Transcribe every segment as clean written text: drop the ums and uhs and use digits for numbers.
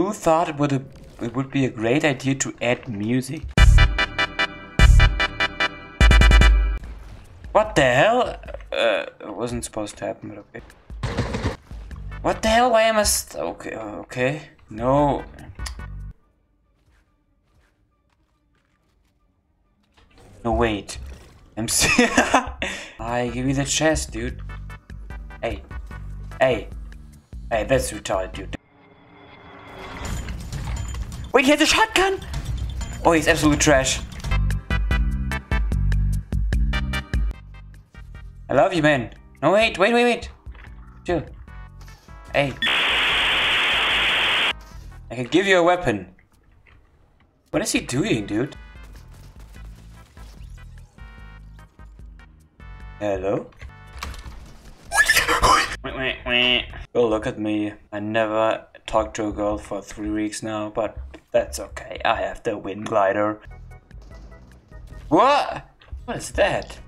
Who thought it would be a great idea to add music? What the hell? It wasn't supposed to happen, but okay. What the hell? Why am I okay. No. No, wait. I'm give me the chest, dude. Hey. Hey. Hey, that's retarded, dude. Wait, he has a shotgun! Oh, he's absolute trash. I love you, man. No, wait. Chill. Hey. I can give you a weapon. What is he doing, dude? Hello? Girl, look at me. I never talked to a girl for 3 weeks now, but that's okay. I have the wind glider. What? What is that?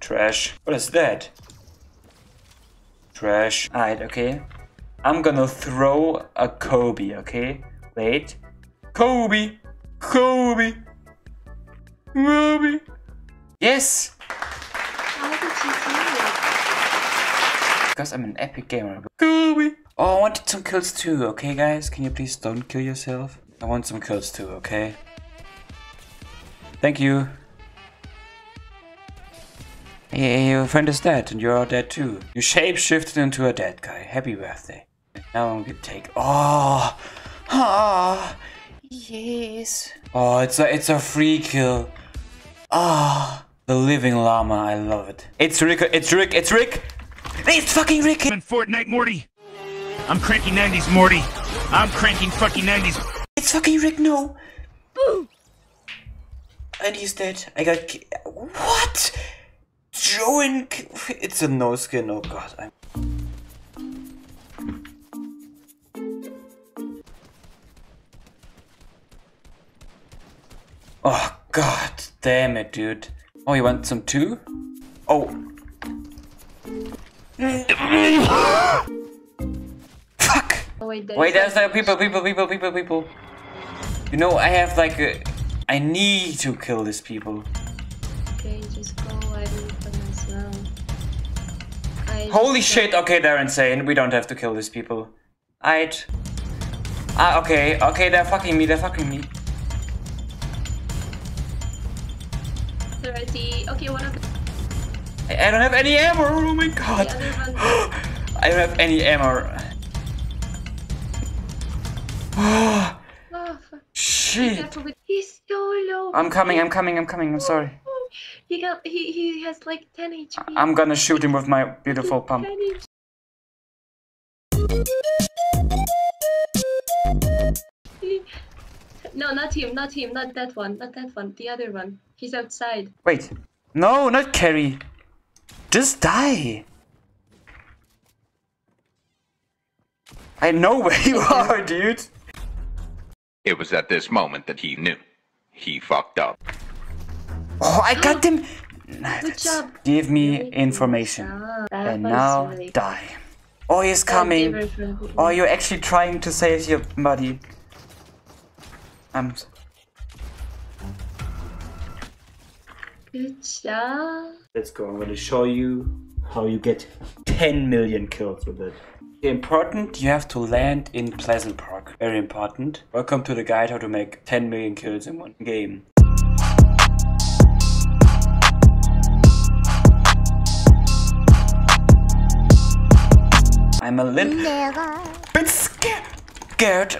Trash. What is that? Trash. Alright, okay. I'm gonna throw a Kobe, okay? Wait. Kobe! Kobe! Kobe! Yes! How did you do it? Because I'm an epic gamer. Kobe! Oh, I wanted some kills too, okay guys? Can you please don't kill yourself? I want some kills too, okay? Thank you. Hey, your friend is dead and you're dead too. You shape-shifted into a dead guy. Happy birthday. Now I'm gonna take... Oh! Oh! Yes! Oh, it's a free kill. Ah! Oh, the living llama. I love it. It's Rick. It's Rick. It's Rick! It's fucking Rick! I'm in Fortnite, Morty. I'm cranking 90s, Morty. I'm cranking fucking 90s. It's fucking Rick, no! Boo! And he's dead. I got... What?! Join, it's a no skin. Oh god, oh god damn it, dude. Oh, you want some too? Oh. Fuck. Oh, wait, there's like people. You know, I have like a... I need to kill these people. Okay, just go. Holy shit, okay, they're insane. We don't have to kill these people. Okay, they're fucking me. 30, okay, one of them. I don't have any ammo, oh my god. I don't have any ammo. Oh, shit. He's so low. I'm coming, I'm sorry. He has like 10 HP. I'm gonna shoot him with my beautiful pump. No, not him, not that one, the other one. He's outside. Wait, no, not Carrie. Just die. I know where you are, dude. It was at this moment that he knew. He fucked up. Oh, I got them! Nah, good job. Give me information. And now really... die. Oh, he's coming. Oh, you're actually trying to save your buddy. Good job. Let's go. I'm going to show you how you get 10 million kills with it. Important, you have to land in Pleasant Park. Very important. Welcome to the guide how to make 10 million kills in one game. I'm a little bit scared.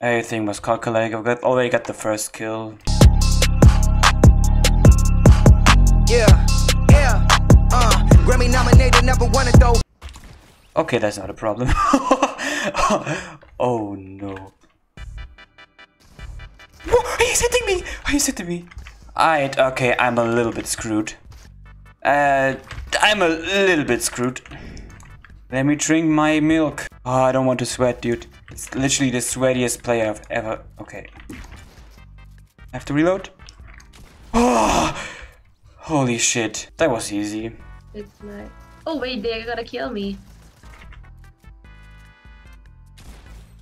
Everything was calculated. I've already got the first kill. Grammy nominated, never won it though. Okay, that's not a problem. Oh no. What? He's hitting me! He's hitting me. Okay, I'm a little bit screwed. Let me drink my milk. Oh, I don't want to sweat, dude. It's literally the sweatiest player I've ever... Okay. I have to reload. Oh, holy shit. That was easy. It's not... Oh, wait, they're gonna kill me.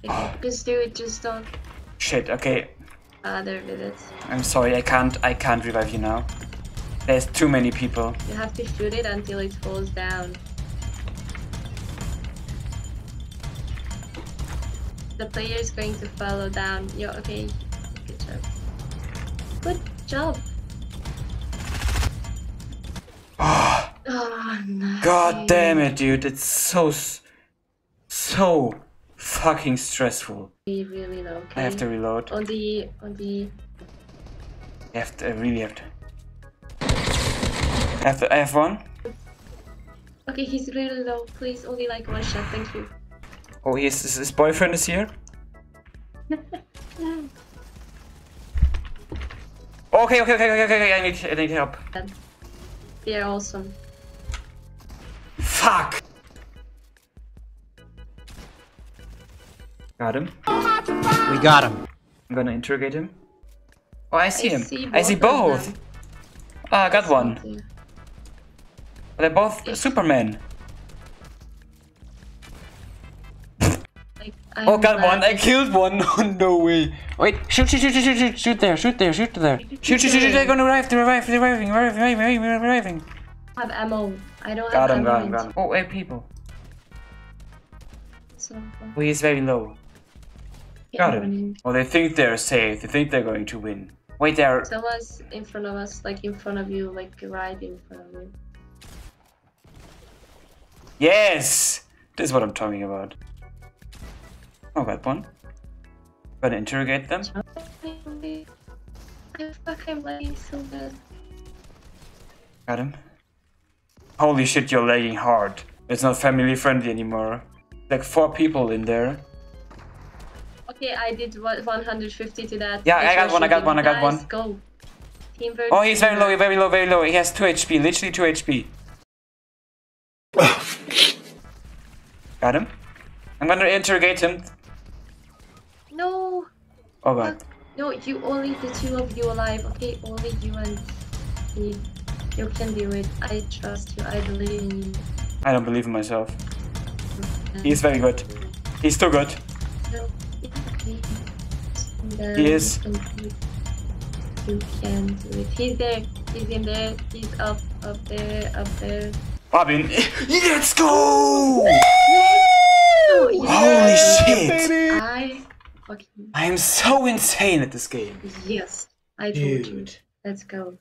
Okay, just do it, just don't. Shit, okay. There it is. I'm sorry, I can't revive you now. There's too many people. You have to shoot it until it falls down. The player is going to follow down. Yo, okay. Good job. Good job. Oh, oh no. God damn it, dude. It's so fucking stressful. We really low, okay? I have to reload. I have one. Okay, he's really low. Please, only like one shot. Thank you. Oh, yes, his boyfriend is here. Okay, I need help. They're awesome. Fuck! Got him. We got him. I'm gonna interrogate him. Oh, I see him. I see both. Ah, I got one. They're both Superman. Oh, got one! I killed one! No way! Wait! Shoot there! Shoot! They're gonna arrive! They're arriving! I have ammo. I don't have ammo. Got him. Oh, 8 people. So, oh, he's very low. Got him. Oh, they think they're safe. They think they're going to win. Wait, there. Someone's in front of us, like in front of you, like right in front of you. Yes! This is what I'm talking about. Oh, got one. Gotta interrogate them. I'm lagging so bad. Got him. Holy shit, you're lagging hard. It's not family friendly anymore. Like 4 people in there. Okay, I did 150 to that. Yeah, I got one. Let's go. Teamwork. Oh, he's very low. He has 2 HP, literally 2 HP. Got him. I'm gonna interrogate him. No. Oh god. No, you only the 2 of you alive. Okay, only you and me. You can do it. I trust you. I believe in you. I don't believe in myself. He's very good. He's too good. No, it's okay. He is. You can do it. He's there. He's in there. He's up there. Robin. Let's go! Yes, holy shit! Baby. I am so insane at this game. Yes, I told you. Let's go.